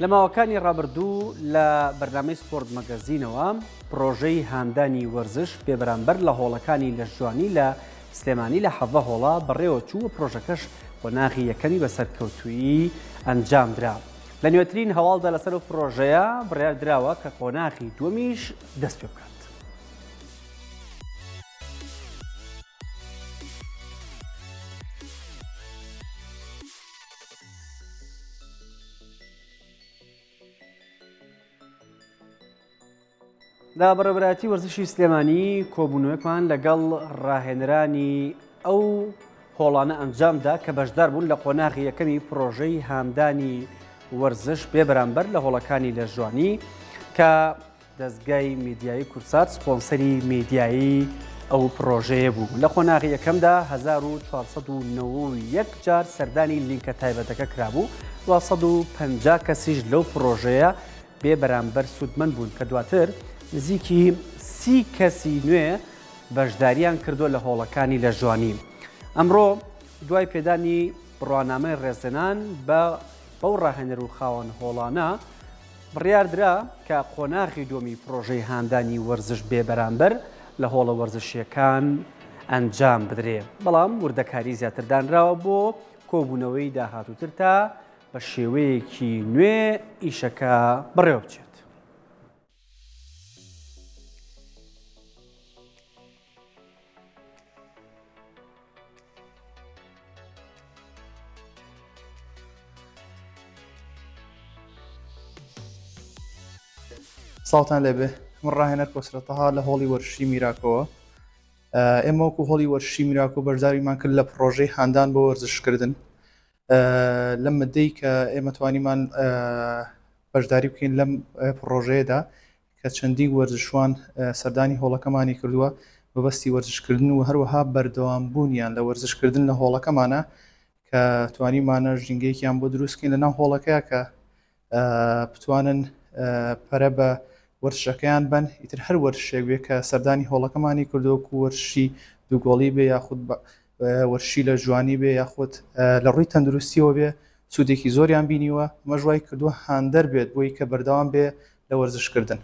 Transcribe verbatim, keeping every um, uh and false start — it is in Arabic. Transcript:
لما وكان رابردو لبرنامج سبورت ماجازين وام بروجي هانداني ورزش ببرانبر لهولكاني للجواني لسليماني لحظه هولا بريوتشو بروجكش وناغي يكني بسركوتوي انجام درا لنيوترين هوال دا لسلو بروجيا بريال دراوا كقناغي دوميش دسبيوكا دا بربراتي ورزشي سليماني كوبونوكمان لقل راهنراني او هولانا انجام دا كبشدار بون لقناغي يكمي بروجي هامداني ورزش ببرانبر لهولكاني لجواني كا دزقاي ميدياي كورسات سبونسري ميدياي او بروجي بو لقناغي يكم دا ألف وأربعمية وتسعة وتسعين جار سرداني لينكا تايبتك كرابو مئة وخمسين كسيج لو بروجي ببرانبر سودمن بون كدواتر نزیکی سی کسی نوێ بەشداریان کردووە لە هۆڵەکانی لەژوانی. ئەمڕۆ دوای پێدانی بڕوانامەی ڕێزێنان بە بەو ڕاهێنەر و خاوەن هۆڵانە بڕیاردرا کە قۆناغی دۆمی پرۆژەی هاندانی وەرزش بێبەرامبەر لە هۆڵە وەرزشیەکان ئەنجام بدرێ. بەڵام وردەکاری زیاتردانراوە بۆ کۆبوونەوەی داهاتووتر تا بە شێوەیەکی نوێ ئیشەکە بڕێوە بچێت. ساڵتان لێبێ من ڕاهێنەر کۆسرەتەها لە هۆڵی وەرزشی میراکۆوە ئێمە وەکو هۆڵی وەرزشی میراکۆ بەشداریمان کرد لە پرۆژەی هاندان بۆ وەرزشکردن لەم مەدەی کە ئێمە توانیمان بەشداری بکەین لەم پرۆژەیەدا کە چەندین وەرزشوان سەردانی هۆڵەکەمانی کردووە بەبەستی وەرزشکردن و هەروەها بەردەوامبوونیان لە وەرزشکردن لە هۆڵەکەمانە کە توانیمانە ژینگەیەکیان بۆ دروستکەین لەناو هۆڵەکەیە کە بتوانن پەرە بە وەرزشەکەیان بن ئیتر هەر وەرزشێک بێ کە سەردانی هۆڵەکەمانی کردووەکو وەرزشی دووگۆڵی بێ یاخود وەرزشی لە جوانی بێ یاخود لە ڕووی تەندروستیەوە بێ سوودێکی زۆریان بینیوە مەژوای کردووە هاندەر بێت بۆی کە بەردەوام بێ لە وەرزشکردن.